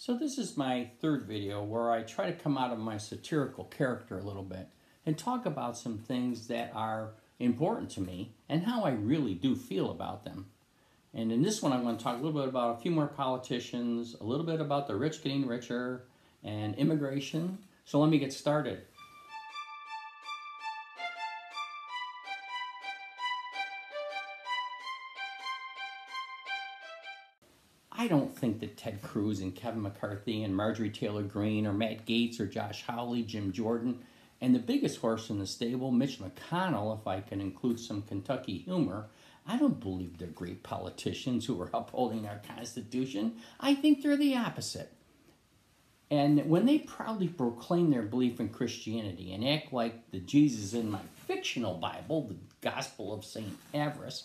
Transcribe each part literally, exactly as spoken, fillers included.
So this is my third video where I try to come out of my satirical character a little bit and talk about some things that are important to me and how I really do feel about them. And in this one, I want to talk a little bit about a few more politicians, a little bit about the rich getting richer, and immigration. So let me get started. I don't think that Ted Cruz and Kevin McCarthy and Marjorie Taylor Greene or Matt Gaetz or Josh Hawley, Jim Jordan, and the biggest horse in the stable, Mitch McConnell, if I can include some Kentucky humor, I don't believe they're great politicians who are upholding our Constitution. I think they're the opposite. And when they proudly proclaim their belief in Christianity and act like the Jesus in my fictional Bible, the Gospel of Saint Avarice,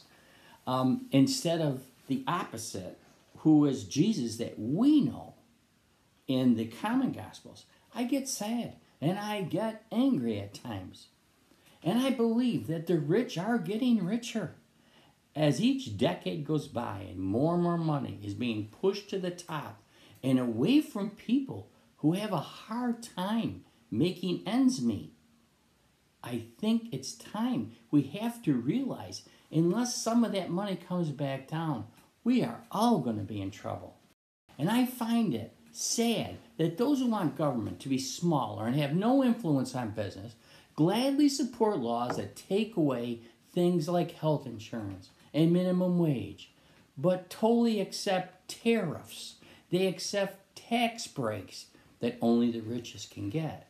um, instead of the opposite, who is Jesus that we know in the common Gospels. I get sad and I get angry at times. And I believe that the rich are getting richer. As each decade goes by and more and more money is being pushed to the top and away from people who have a hard time making ends meet. I think it's time we have to realize unless some of that money comes back down, we are all going to be in trouble. And I find it sad that those who want government to be smaller and have no influence on business gladly support laws that take away things like health insurance and minimum wage, but totally accept tariffs. They accept tax breaks that only the richest can get.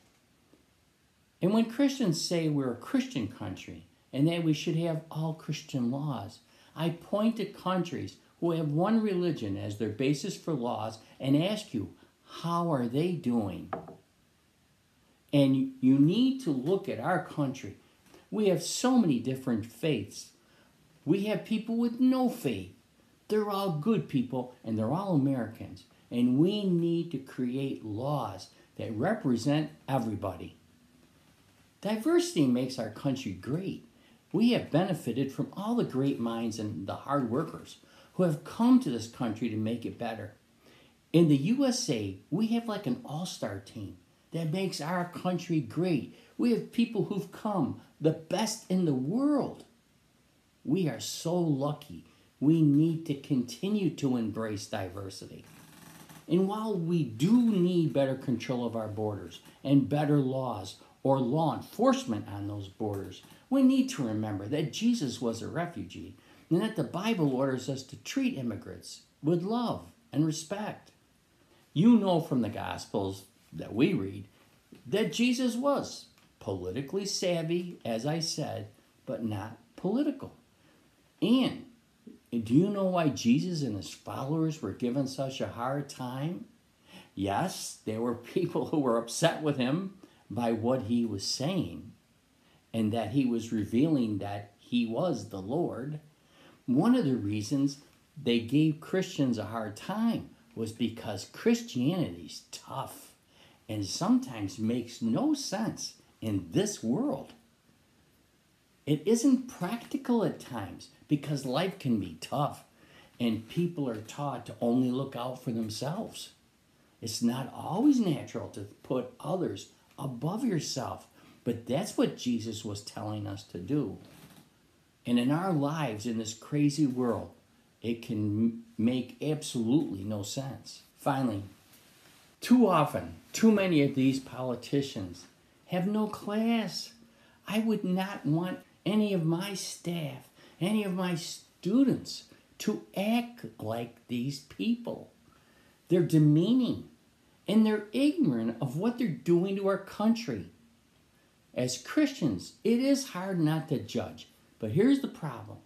And when Christians say we're a Christian country and that we should have all Christian laws, I point to countries who have one religion as their basis for laws and ask you, how are they doing? And you need to look at our country. We have so many different faiths. We have people with no faith. They're all good people and they're all Americans. And we need to create laws that represent everybody. Diversity makes our country great. We have benefited from all the great minds and the hard workers who have come to this country to make it better. In the U S A, we have like an all-star team that makes our country great. We have people who've come, the best in the world. We are so lucky. We need to continue to embrace diversity. And while we do need better control of our borders and better laws or law enforcement on those borders, we need to remember that Jesus was a refugee, and that the Bible orders us to treat immigrants with love and respect. You know from the Gospels that we read that Jesus was politically savvy, as I said, but not political. And do you know why Jesus and his followers were given such a hard time? Yes, there were people who were upset with him by what he was saying, and that he was revealing that he was the Lord. One of the reasons they gave Christians a hard time was because Christianity's tough and sometimes makes no sense in this world. It isn't practical at times because life can be tough and people are taught to only look out for themselves. It's not always natural to put others above yourself, but that's what Jesus was telling us to do. And in our lives, in this crazy world, it can make absolutely no sense. Finally, too often, too many of these politicians have no class. I would not want any of my staff, any of my students to act like these people. They're demeaning and they're ignorant of what they're doing to our country. As Christians, it is hard not to judge. But here's the problem.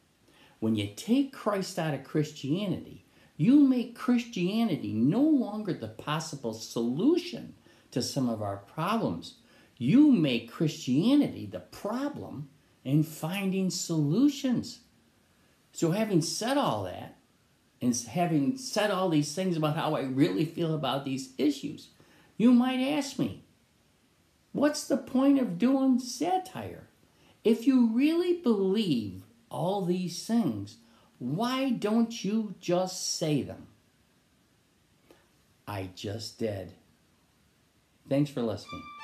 When you take Christ out of Christianity, you make Christianity no longer the possible solution to some of our problems. You make Christianity the problem in finding solutions. So having said all that, and having said all these things about how I really feel about these issues, you might ask me, what's the point of doing satire? If you really believe all these things, why don't you just say them? I just did. Thanks for listening.